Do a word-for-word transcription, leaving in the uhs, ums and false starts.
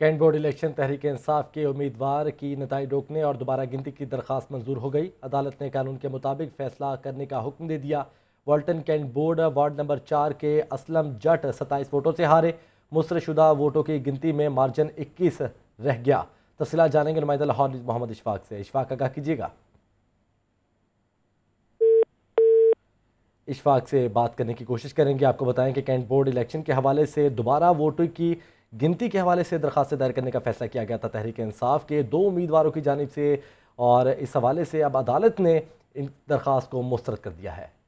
Cantt board election Tehreek Insaf के उम्मीदवार की नताइज रोकने और दोबारा गिनती की दरख्वास्त मंजूर हो गई। अदालत ने कानून के मुताबिक फैसला करने का हुक्म दे दिया। Walton cantt board ward number चार के असलम जट सत्ताईस वोटों से हारे। मुसरशुदा वोटों की गिनती में मार्जिन इक्कीस रह गया। तफसीला जानेंगे नुमाइंदा लाहौर मोहम्मद इशफाक से। इशफाक आगाह कीजिएगा। इशफाक से बात करने की कोशिश करेंगे, आपको बताएं कि कैंट बोर्ड इलेक्शन के हवाले से दोबारा वोटों की गिनती के हवाले से दरख्वास्त दायर करने का फैसला किया गया था तहरीक इंसाफ के दो उम्मीदवारों की जानिब से, और इस हवाले से अब अदालत ने इन दरख्वास्त को मुस्तरद कर दिया है।